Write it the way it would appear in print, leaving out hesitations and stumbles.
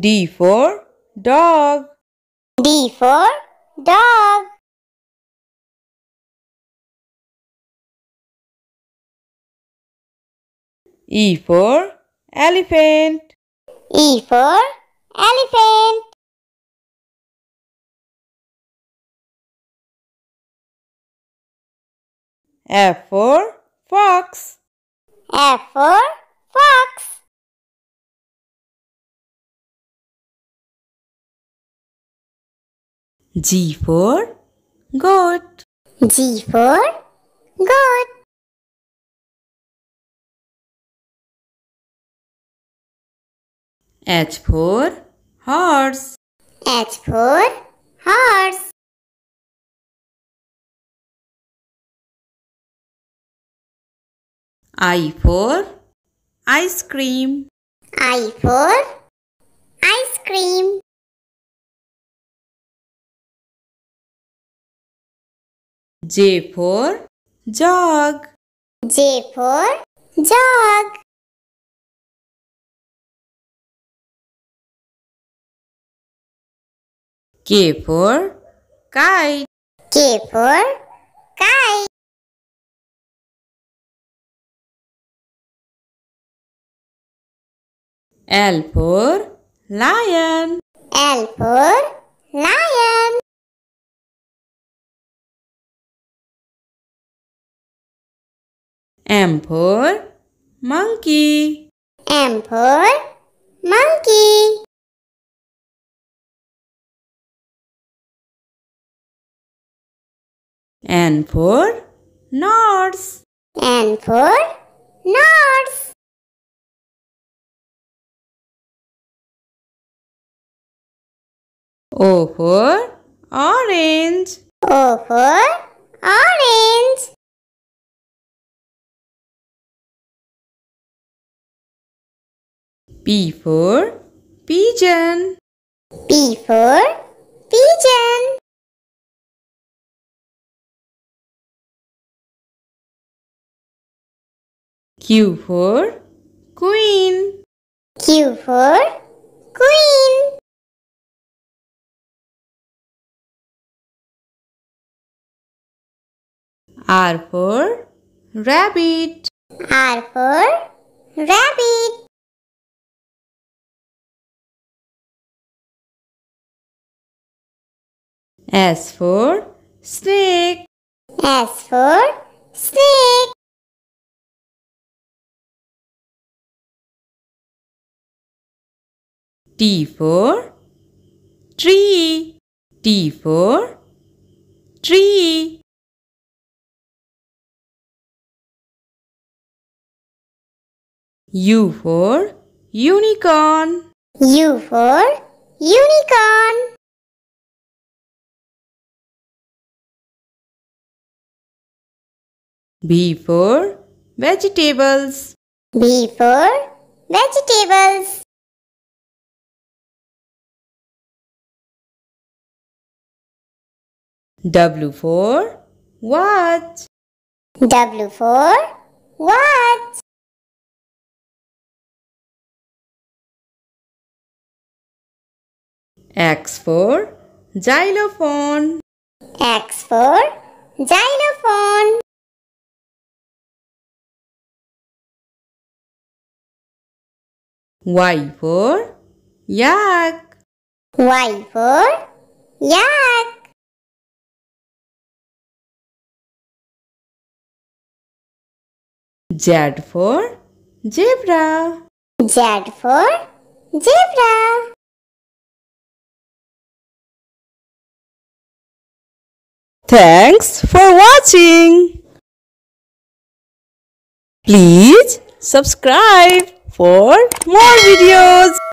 D for dog. D for dog. E for elephant. E for elephant. F for fox. F for fox. G for goat. G for goat. H for horse. H for horse. I for ice cream. I for ice cream. J for jog. J for jog. K for kite. K for kite. L for lion. L for lion. M for monkey. M for monkey. N for north. N for north. O for orange. O for orange. P for pigeon. P for pigeon. Q for queen. Q for queen. R for rabbit. R for rabbit. S for snake. S for snake. T for tree. T for tree. U for unicorn. U for unicorn. V for vegetables. V for vegetables. W for what? W for what? X for xylophone. X for xylophone. Y for yak. Y for yak. Z for zebra. Z for zebra. Thanks for watching. Please subscribe. for more videos.